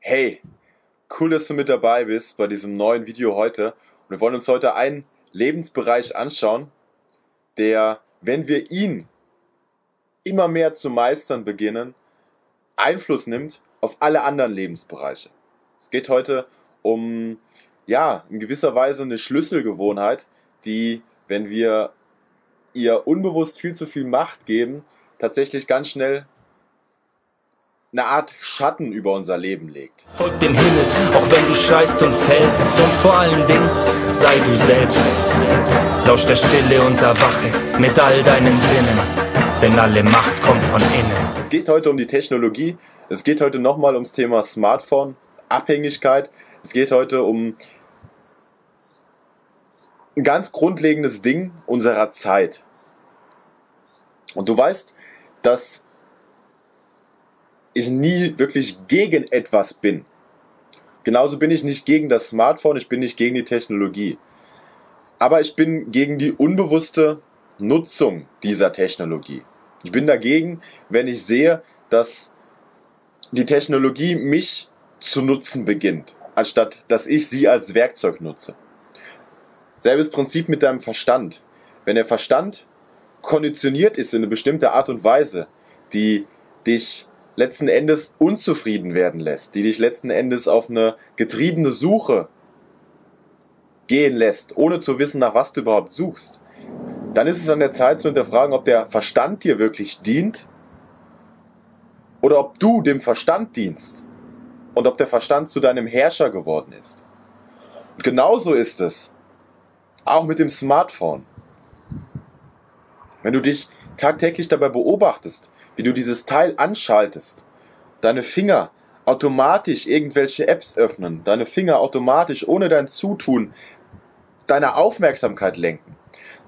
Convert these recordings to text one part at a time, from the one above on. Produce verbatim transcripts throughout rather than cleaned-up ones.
Hey, cool, dass du mit dabei bist bei diesem neuen Video heute. Und wir wollen uns heute einen Lebensbereich anschauen, der, wenn wir ihn immer mehr zu meistern beginnen, Einfluss nimmt auf alle anderen Lebensbereiche. Es geht heute um, ja, in gewisser Weise eine Schlüsselgewohnheit, die, wenn wir ihr unbewusst viel zu viel Macht geben, tatsächlich ganz schnell eine Art Schatten über unser Leben legt. Folgt dem Himmel, auch wenn du scheißt und fällst. Und vor allen Dingen, sei du selbst. Lausch der Stille und erwache mit all deinen Sinnen. Denn alle Macht kommt von innen. Es geht heute um die Technologie. Es geht heute nochmal ums Thema Smartphone, Abhängigkeit. Es geht heute um ein ganz grundlegendes Ding unserer Zeit. Und du weißt, dass ich nie wirklich gegen etwas bin. Genauso bin ich nicht gegen das Smartphone, ich bin nicht gegen die Technologie. Aber ich bin gegen die unbewusste Nutzung dieser Technologie. Ich bin dagegen, wenn ich sehe, dass die Technologie mich zu nutzen beginnt, anstatt dass ich sie als Werkzeug nutze. Selbes Prinzip mit deinem Verstand. Wenn der Verstand konditioniert ist in eine bestimmte Art und Weise, die dich letzten Endes unzufrieden werden lässt, die dich letzten Endes auf eine getriebene Suche gehen lässt, ohne zu wissen, nach was du überhaupt suchst, dann ist es an der Zeit zu hinterfragen, ob der Verstand dir wirklich dient oder ob du dem Verstand dienst und ob der Verstand zu deinem Herrscher geworden ist. Und genauso ist es auch mit dem Smartphone. Wenn du dich tagtäglich dabei beobachtest, wie du dieses Teil anschaltest, deine Finger automatisch irgendwelche Apps öffnen, deine Finger automatisch ohne dein Zutun deine Aufmerksamkeit lenken,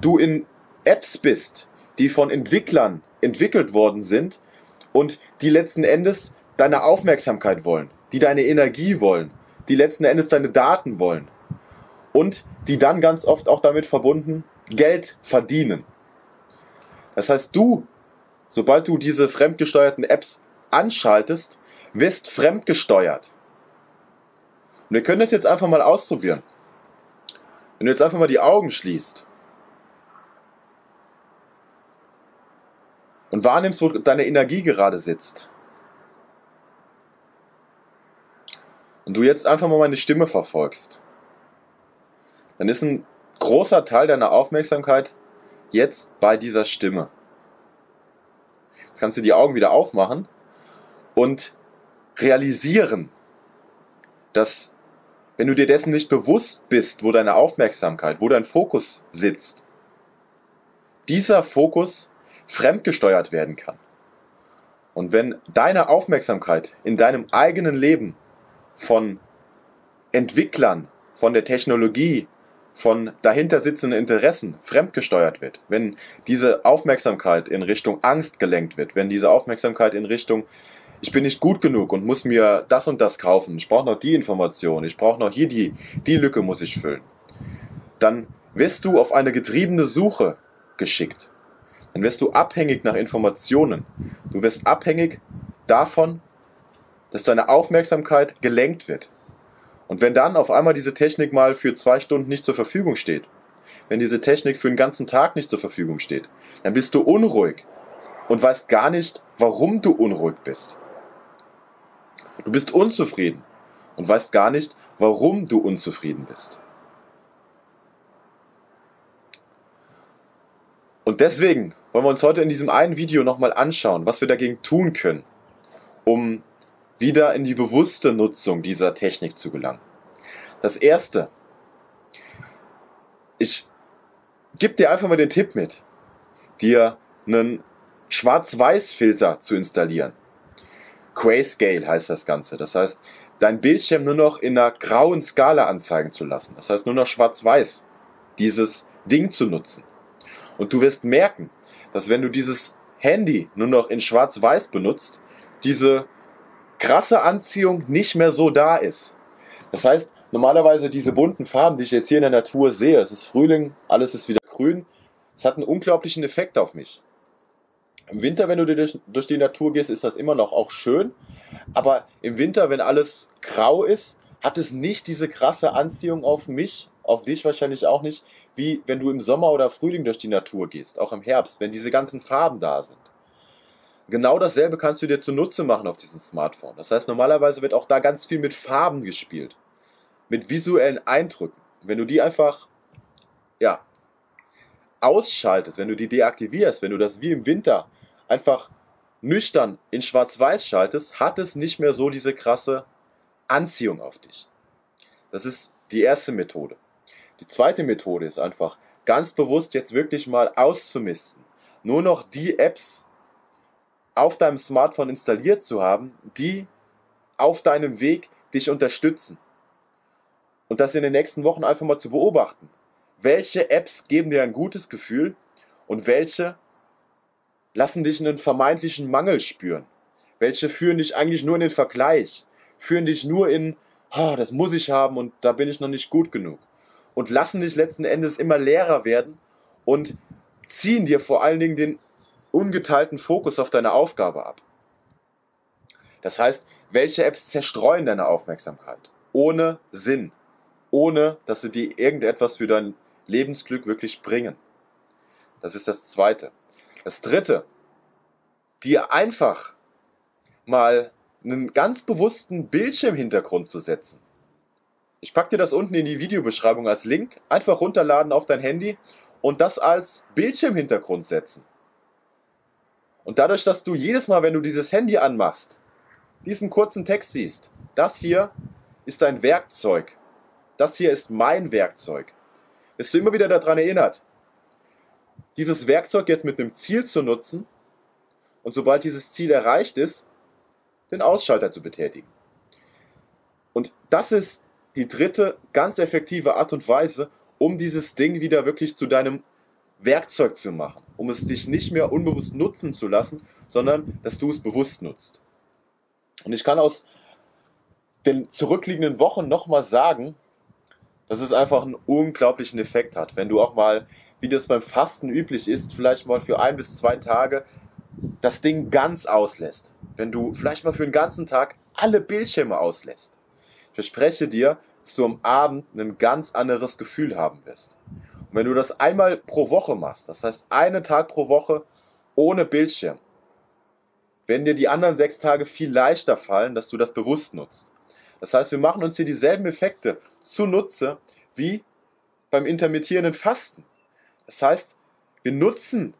du in Apps bist, die von Entwicklern entwickelt worden sind und die letzten Endes deine Aufmerksamkeit wollen, die deine Energie wollen, die letzten Endes deine Daten wollen und die dann ganz oft auch damit verbunden Geld verdienen. Das heißt, du, sobald du diese fremdgesteuerten Apps anschaltest, wirst fremdgesteuert. Und wir können das jetzt einfach mal ausprobieren. Wenn du jetzt einfach mal die Augen schließt und wahrnimmst, wo deine Energie gerade sitzt. Und du jetzt einfach mal meine Stimme verfolgst. Dann ist ein großer Teil deiner Aufmerksamkeit jetzt bei dieser Stimme. Jetzt kannst du die Augen wieder aufmachen und realisieren, dass, wenn du dir dessen nicht bewusst bist, wo deine Aufmerksamkeit, wo dein Fokus sitzt, dieser Fokus fremdgesteuert werden kann. Und wenn deine Aufmerksamkeit in deinem eigenen Leben von Entwicklern, von der Technologie, von dahinter sitzenden Interessen fremdgesteuert wird, wenn diese Aufmerksamkeit in Richtung Angst gelenkt wird, wenn diese Aufmerksamkeit in Richtung, ich bin nicht gut genug und muss mir das und das kaufen, ich brauche noch die Information, ich brauche noch hier die, die Lücke muss ich füllen, dann wirst du auf eine getriebene Suche geschickt. Dann wirst du abhängig nach Informationen. Du wirst abhängig davon, dass deine Aufmerksamkeit gelenkt wird. Und wenn dann auf einmal diese Technik mal für zwei Stunden nicht zur Verfügung steht, wenn diese Technik für den ganzen Tag nicht zur Verfügung steht, dann bist du unruhig und weißt gar nicht, warum du unruhig bist. Du bist unzufrieden und weißt gar nicht, warum du unzufrieden bist. Und deswegen wollen wir uns heute in diesem einen Video nochmal anschauen, was wir dagegen tun können, um wieder in die bewusste Nutzung dieser Technik zu gelangen. Das Erste, ich gebe dir einfach mal den Tipp mit, dir einen Schwarz-Weiß-Filter zu installieren. Grayscale heißt das Ganze. Das heißt, dein Bildschirm nur noch in einer grauen Skala anzeigen zu lassen. Das heißt, nur noch schwarz-weiß dieses Ding zu nutzen. Und du wirst merken, dass wenn du dieses Handy nur noch in schwarz-weiß benutzt, diese krasse Anziehung nicht mehr so da ist. Das heißt, normalerweise diese bunten Farben, die ich jetzt hier in der Natur sehe, es ist Frühling, alles ist wieder grün, es hat einen unglaublichen Effekt auf mich. Im Winter, wenn du durch, durch die Natur gehst, ist das immer noch auch schön. Aber im Winter, wenn alles grau ist, hat es nicht diese krasse Anziehung auf mich, auf dich wahrscheinlich auch nicht, wie wenn du im Sommer oder Frühling durch die Natur gehst, auch im Herbst, wenn diese ganzen Farben da sind. Genau dasselbe kannst du dir zunutze machen auf diesem Smartphone. Das heißt, normalerweise wird auch da ganz viel mit Farben gespielt, mit visuellen Eindrücken. Wenn du die einfach, ja, ausschaltest, wenn du die deaktivierst, wenn du das wie im Winter einfach nüchtern in Schwarz-Weiß schaltest, hat es nicht mehr so diese krasse Anziehung auf dich. Das ist die erste Methode. Die zweite Methode ist einfach, ganz bewusst jetzt wirklich mal auszumisten. Nur noch die Apps auf deinem Smartphone installiert zu haben, die auf deinem Weg dich unterstützen. Und das in den nächsten Wochen einfach mal zu beobachten. Welche Apps geben dir ein gutes Gefühl und welche lassen dich einen vermeintlichen Mangel spüren? Welche führen dich eigentlich nur in den Vergleich? Führen dich nur in, oh, das muss ich haben und da bin ich noch nicht gut genug. Und lassen dich letzten Endes immer leerer werden und ziehen dir vor allen Dingen den ungeteilten Fokus auf deine Aufgabe ab. Das heißt, welche Apps zerstreuen deine Aufmerksamkeit? Ohne Sinn. Ohne, dass sie dir irgendetwas für dein Lebensglück wirklich bringen. Das ist das Zweite. Das Dritte, dir einfach mal einen ganz bewussten Bildschirmhintergrund zu setzen. Ich packe dir das unten in die Videobeschreibung als Link. Einfach runterladen auf dein Handy und das als Bildschirmhintergrund setzen. Und dadurch, dass du jedes Mal, wenn du dieses Handy anmachst, diesen kurzen Text siehst, das hier ist dein Werkzeug. Das hier ist mein Werkzeug. Wirst du immer wieder daran erinnert, dieses Werkzeug jetzt mit einem Ziel zu nutzen und sobald dieses Ziel erreicht ist, den Ausschalter zu betätigen. Und das ist die dritte ganz effektive Art und Weise, um dieses Ding wieder wirklich zu deinem Werkzeug zu machen, um es dich nicht mehr unbewusst nutzen zu lassen, sondern dass du es bewusst nutzt. Und ich kann aus den zurückliegenden Wochen nochmal sagen, dass es einfach einen unglaublichen Effekt hat, wenn du auch mal, wie das beim Fasten üblich ist, vielleicht mal für ein bis zwei Tage das Ding ganz auslässt. Wenn du vielleicht mal für den ganzen Tag alle Bildschirme auslässt. Ich verspreche dir, dass du am Abend ein ganz anderes Gefühl haben wirst. Und wenn du das einmal pro Woche machst, das heißt einen Tag pro Woche ohne Bildschirm, werden dir die anderen sechs Tage viel leichter fallen, dass du das bewusst nutzt. Das heißt, wir machen uns hier dieselben Effekte zunutze wie beim intermittierenden Fasten. Das heißt, wir nutzen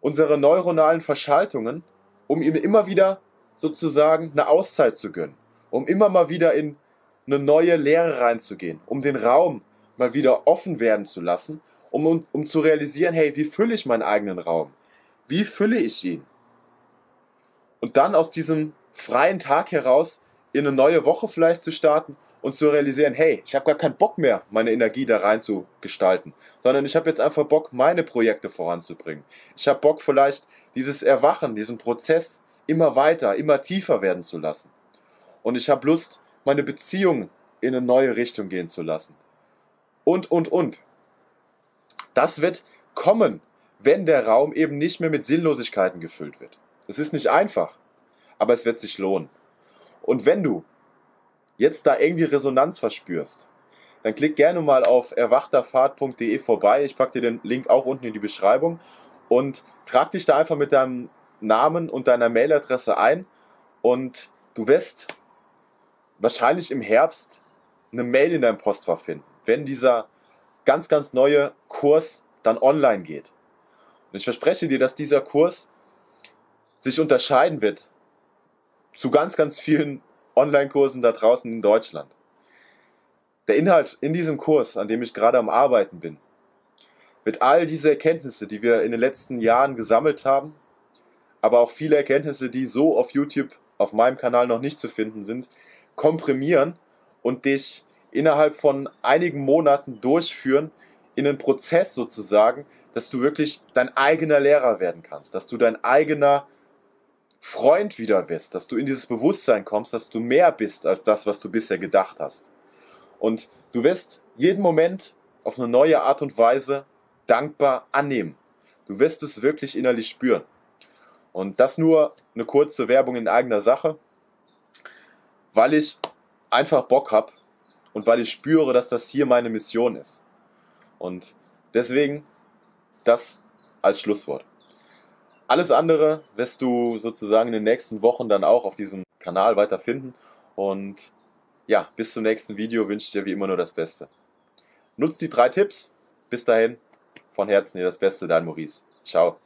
unsere neuronalen Verschaltungen, um ihm immer wieder sozusagen eine Auszeit zu gönnen, um immer mal wieder in eine neue Leere reinzugehen, um den Raum mal wieder offen werden zu lassen, um, um, um zu realisieren, hey, wie fülle ich meinen eigenen Raum? Wie fülle ich ihn? Und dann aus diesem freien Tag heraus in eine neue Woche vielleicht zu starten und zu realisieren, hey, ich habe gar keinen Bock mehr, meine Energie da rein zu gestalten, sondern ich habe jetzt einfach Bock, meine Projekte voranzubringen. Ich habe Bock, vielleicht dieses Erwachen, diesen Prozess immer weiter, immer tiefer werden zu lassen. Und ich habe Lust, meine Beziehung in eine neue Richtung gehen zu lassen. Und, und, und. Das wird kommen, wenn der Raum eben nicht mehr mit Sinnlosigkeiten gefüllt wird. Es ist nicht einfach, aber es wird sich lohnen. Und wenn du jetzt da irgendwie Resonanz verspürst, dann klick gerne mal auf erwachterpfad punkt de vorbei. Ich packe dir den Link auch unten in die Beschreibung und trag dich da einfach mit deinem Namen und deiner Mailadresse ein und du wirst wahrscheinlich im Herbst eine Mail in deinem Postfach finden, wenn dieser ganz, ganz neue Kurs dann online geht. Und ich verspreche dir, dass dieser Kurs sich unterscheiden wird zu ganz, ganz vielen Online-Kursen da draußen in Deutschland. Der Inhalt in diesem Kurs, an dem ich gerade am Arbeiten bin, wird all diese Erkenntnisse, die wir in den letzten Jahren gesammelt haben, aber auch viele Erkenntnisse, die so auf YouTube, auf meinem Kanal noch nicht zu finden sind, komprimieren und dich innerhalb von einigen Monaten durchführen in einen Prozess sozusagen, dass du wirklich dein eigener Lehrer werden kannst, dass du dein eigener Freund wieder bist, dass du in dieses Bewusstsein kommst, dass du mehr bist als das, was du bisher gedacht hast. Und du wirst jeden Moment auf eine neue Art und Weise dankbar annehmen. Du wirst es wirklich innerlich spüren. Und das nur eine kurze Werbung in eigener Sache, weil ich einfach Bock habe und weil ich spüre, dass das hier meine Mission ist. Und deswegen das als Schlusswort. Alles andere wirst du sozusagen in den nächsten Wochen dann auch auf diesem Kanal weiterfinden. Und ja, bis zum nächsten Video wünsche ich dir wie immer nur das Beste. Nutz die drei Tipps. Bis dahin, von Herzen dir das Beste, dein Maurice. Ciao.